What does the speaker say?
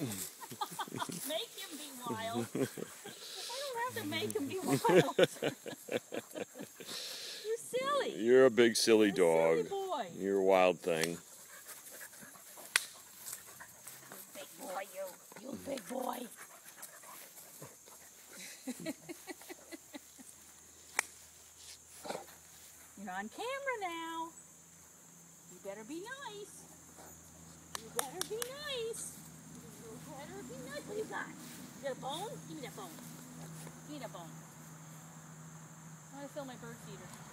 Make him be wild. I don't have to make him be wild. You're silly. You're a big silly dog. Silly boy. You're a wild thing. You big boy, you. You big boy. You're on camera now. You better be nice. You better be nice. You better be nice. What do you got? You got a bone? Give me that bone. Give me that bone. I want to fill my bird feeder.